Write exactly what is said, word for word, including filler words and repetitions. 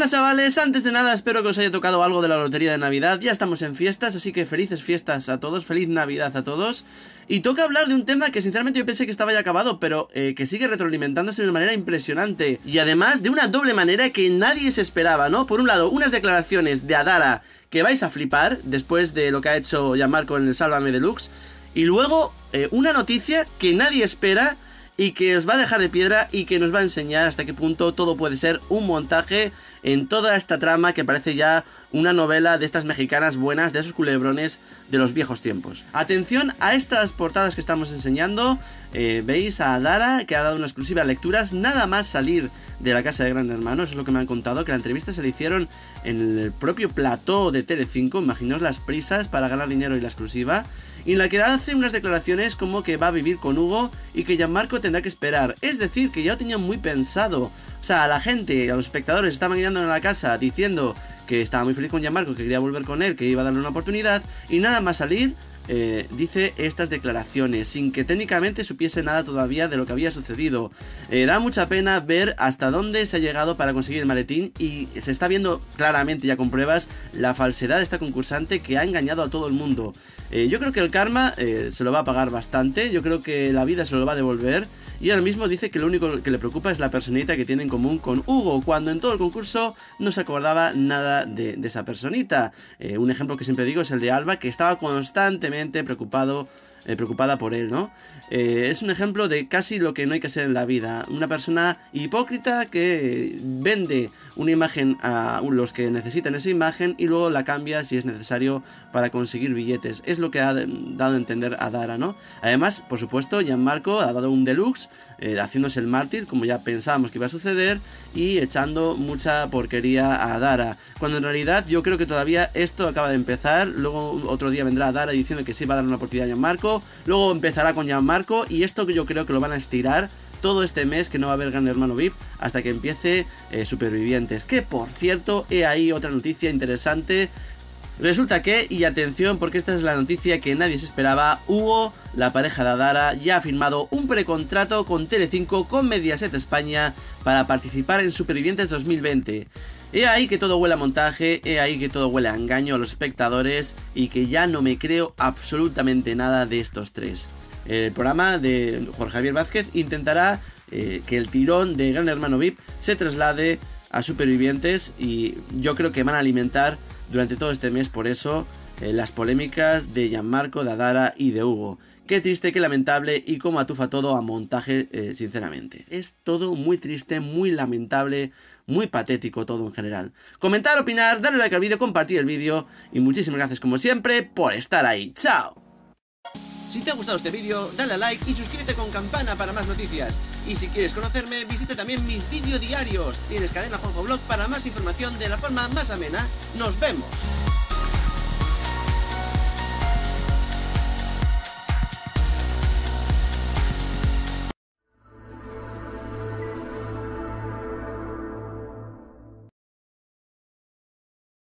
buenas chavales, antes de nada espero que os haya tocado algo de la lotería de Navidad. Ya estamos en fiestas, así que felices fiestas a todos, feliz Navidad a todos. Y toca hablar de un tema que sinceramente yo pensé que estaba ya acabado, pero eh, que sigue retroalimentándose de una manera impresionante. Y además de una doble manera que nadie se esperaba, ¿no? Por un lado, unas declaraciones de Adara que vais a flipar después de lo que ha hecho Gianmarco en el Sálvame Deluxe. Y luego, eh, una noticia que nadie espera y que os va a dejar de piedra y que nos va a enseñar hasta qué punto todo puede ser un montaje en toda esta trama que parece ya una novela de estas mexicanas buenas, de esos culebrones de los viejos tiempos. Atención a estas portadas que estamos enseñando. eh, Veis a Adara, que ha dado una exclusiva lecturas nada más salir de la casa de Gran Hermano. Eso es lo que me han contado, que la entrevista se le hicieron en el propio plató de Telecinco. Imaginaos las prisas para ganar dinero y la exclusiva. Y en la que hace unas declaraciones como que va a vivir con Hugo y que Gianmarco tendrá que esperar. Es decir, que ya lo tenían muy pensado. O sea, a la gente, a los espectadores, estaban guiando en la casa diciendo que estaba muy feliz con Gianmarco, que quería volver con él, que iba a darle una oportunidad, y nada más salir eh, dice estas declaraciones sin que técnicamente supiese nada todavía de lo que había sucedido. Eh, da mucha pena ver hasta dónde se ha llegado para conseguir el maletín, y se está viendo claramente ya con pruebas la falsedad de esta concursante que ha engañado a todo el mundo. Eh, yo creo que el karma eh, se lo va a pagar bastante, yo creo que la vida se lo va a devolver. Y ahora mismo dice que lo único que le preocupa es la personita que tiene en común con Hugo, cuando en todo el concurso no se acordaba nada de, de esa personita. Eh, un ejemplo que siempre digo es el de Alba, que estaba constantemente preocupado, eh, preocupada por él, ¿no? Eh, es un ejemplo de casi lo que no hay que ser en la vida. Una persona hipócrita que vende una imagen a los que necesitan esa imagen y luego la cambia si es necesario para conseguir billetes. Es lo que ha dado a entender a Adara, ¿no? Además, por supuesto, Gianmarco ha dado un deluxe, eh, haciéndose el mártir, como ya pensábamos que iba a suceder, y echando mucha porquería a Adara, cuando en realidad yo creo que todavía esto acaba de empezar. Luego otro día vendrá Adara diciendo que sí va a dar una oportunidad a Gianmarco, luego empezará con Gianmarco, y esto yo creo que lo van a estirar todo este mes, que no va a haber Gran Hermano Vip hasta que empiece eh, Supervivientes. Que por cierto, he ahí otra noticia interesante. Resulta que, y atención porque esta es la noticia que nadie se esperaba, Hugo, la pareja de Adara, ya ha firmado un precontrato con Telecinco, con Mediaset España, para participar en Supervivientes dos mil veinte. He ahí que todo huele a montaje, he ahí que todo huele a engaño a los espectadores, y que ya no me creo absolutamente nada de estos tres. El programa de Jorge Javier Vázquez intentará eh, que el tirón de Gran Hermano Vip se traslade a Supervivientes, y yo creo que van a alimentar durante todo este mes, por eso, eh, las polémicas de Gianmarco, de Adara y de Hugo. Qué triste, qué lamentable, y cómo atufa todo a montaje, eh, sinceramente. Es todo muy triste, muy lamentable, muy patético todo en general. Comentar, opinar, darle like al vídeo, compartir el vídeo, y muchísimas gracias como siempre por estar ahí. ¡Chao! Si te ha gustado este vídeo, dale a like y suscríbete con campana para más noticias. Y si quieres conocerme, visita también mis vídeos diarios. Tienes cadena Juanjo Blog para más información de la forma más amena. ¡Nos vemos!